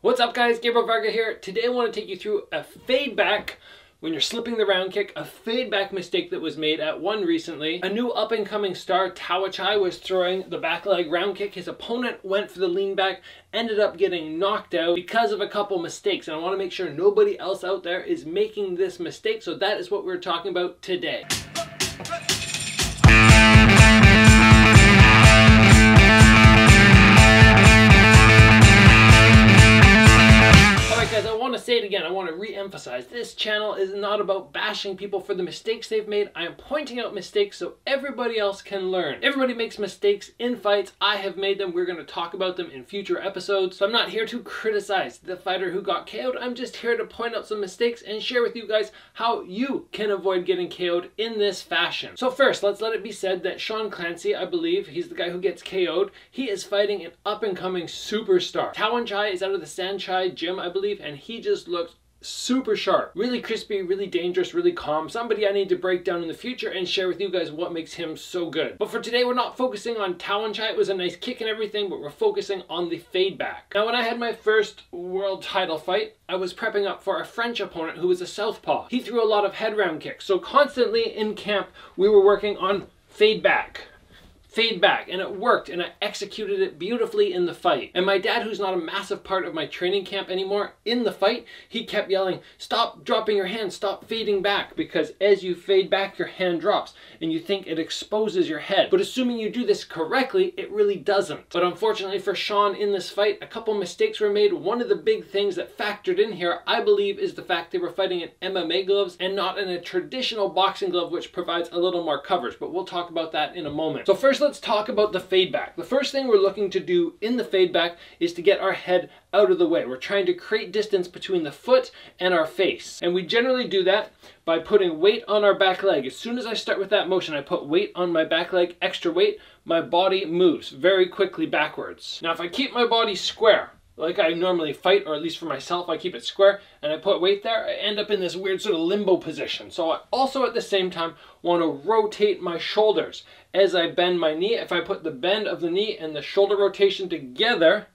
What's up guys, Gabriel Varga here. Today I want to take you through a fade back when you're slipping the round kick, a fade back mistake that was made at one recently. A new up and coming star, Tawanchai, was throwing the back leg round kick. His opponent went for the lean back, ended up getting knocked out because of a couple mistakes. And I want to make sure nobody else out there is making this mistake. So that is what we're talking about today. Say it again, I want to re-emphasize, this channel is not about bashing people for the mistakes they've made. I am pointing out mistakes so everybody else can learn. Everybody makes mistakes in fights. I have made them. We're going to talk about them in future episodes. So I'm not here to criticize the fighter who got KO'd. I'm just here to point out some mistakes and share with you guys how you can avoid getting KO'd in this fashion. So first, let's let it be said that Sean Clancy, I believe, he's the guy who gets KO'd. He is fighting an up-and-coming superstar. Tawanchai is out of the San Chai gym, I believe, and he just looks super sharp, really crispy, really dangerous, really calm. Somebody I need to break down in the future and share with you guys what makes him so good. But for today, we're not focusing on Tawanchai. It was a nice kick and everything, but we're focusing on the fade back. Now, when I had my first world title fight, I was prepping up for a French opponent who was a southpaw. He threw a lot of head round kicks. So constantly in camp, we were working on fade back, and it worked, and I executed it beautifully in the fight. And my dad, who's not a massive part of my training camp anymore, in the fight, he kept yelling, stop dropping your hand, stop fading back, because as you fade back, your hand drops, and you think it exposes your head. But assuming you do this correctly, it really doesn't. But unfortunately for Sean in this fight, a couple mistakes were made. One of the big things that factored in here, I believe, is the fact they were fighting in MMA gloves and not in a traditional boxing glove, which provides a little more coverage, but we'll talk about that in a moment. So first, let's talk about the fade back. The first thing we're looking to do in the fade back is to get our head out of the way. We're trying to create distance between the foot and our face. And we generally do that by putting weight on our back leg. As soon as I start with that motion, I put weight on my back leg, extra weight, my body moves very quickly backwards. Now, if I keep my body square, like I normally fight, or at least for myself, I keep it square, and I put weight there, I end up in this weird sort of limbo position. So I also at the same time want to rotate my shoulders. As I bend my knee, if I put the bend of the knee and the shoulder rotation together,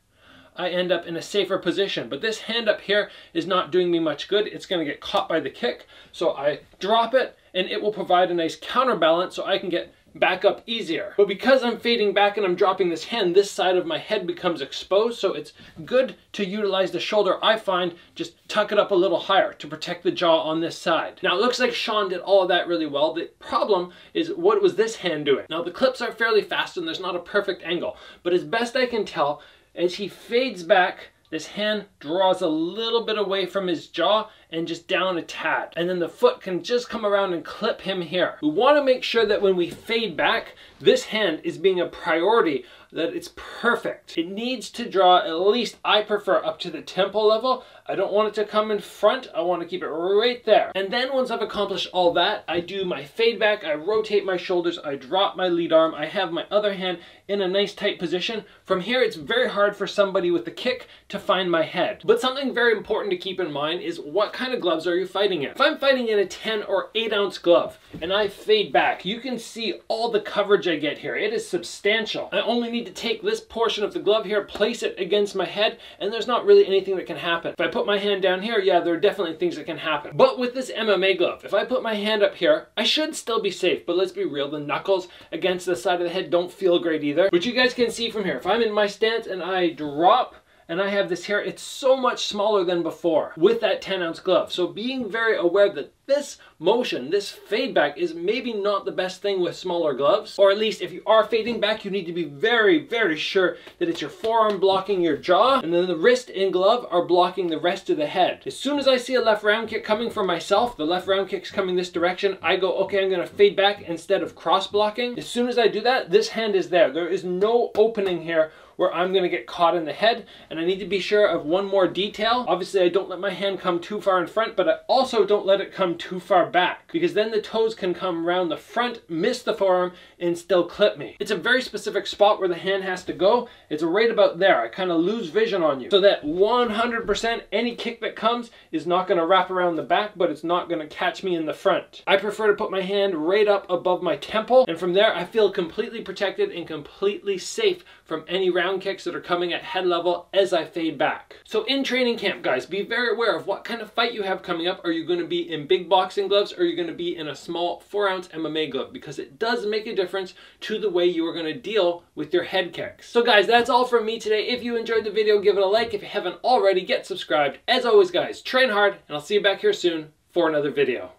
I end up in a safer position. But this hand up here is not doing me much good. It's going to get caught by the kick. So I drop it, and it will provide a nice counterbalance so I can get back up easier. But because I'm fading back and I'm dropping this hand, this side of my head becomes exposed, so it's good to utilize the shoulder, I find. Just tuck it up a little higher to protect the jaw on this side. Now, it looks like Sean did all of that really well. The problem is, what was this hand doing? Now, the clips are fairly fast and there's not a perfect angle, but as best I can tell, as he fades back, this hand draws a little bit away from his jaw and just down a tad. And then the foot can just come around and clip him here. We want to make sure that when we fade back, this hand is being a priority, that it's perfect. It needs to draw, at least I prefer, up to the temple level. I don't want it to come in front. I want to keep it right there. And then once I've accomplished all that, I do my fade back, I rotate my shoulders, I drop my lead arm, I have my other hand in a nice tight position. From here, it's very hard for somebody with the kick to find my head. But something very important to keep in mind is, what kind of gloves are you fighting in? If I'm fighting in a 10 or 8 ounce glove and I fade back, you can see all the coverage I get here. It is substantial. I only need to take this portion of the glove here, place it against my head, and there's not really anything that can happen. If I put my hand down here, yeah, there are definitely things that can happen. But with this MMA glove, if I put my hand up here, I should still be safe, but let's be real, the knuckles against the side of the head don't feel great either. But you guys can see from here, if I'm in my stance and I drop, and I have this here, it's so much smaller than before with that 10 ounce glove. So being very aware that this motion, this fade back, is maybe not the best thing with smaller gloves. Or at least if you are fading back, you need to be very, very sure that it's your forearm blocking your jaw, and then the wrist and glove are blocking the rest of the head. As soon as I see a left round kick coming for myself, the left round kick's coming this direction, I go, okay, I'm gonna fade back instead of cross blocking. As soon as I do that, this hand is there. There is no opening here where I'm gonna get caught in the head, and I need to be sure of one more detail. Obviously, I don't let my hand come too far in front, but I also don't let it come too far back, because then the toes can come around the front, miss the forearm, and still clip me. It's a very specific spot where the hand has to go. It's right about there. I kind of lose vision on you, so that 100% any kick that comes is not gonna wrap around the back, but it's not gonna catch me in the front. I prefer to put my hand right up above my temple, and from there, I feel completely protected and completely safe from any round ground kicks that are coming at head level as I fade back. So in training camp, guys, be very aware of what kind of fight you have coming up. Are you going to be in big boxing gloves, or are you going to be in a small 4-ounce MMA glove? Because it does make a difference to the way you are going to deal with your head kicks. So guys, that's all from me today. If you enjoyed the video, give it a like. If you haven't already, get subscribed. As always, guys, train hard, and I'll see you back here soon for another video.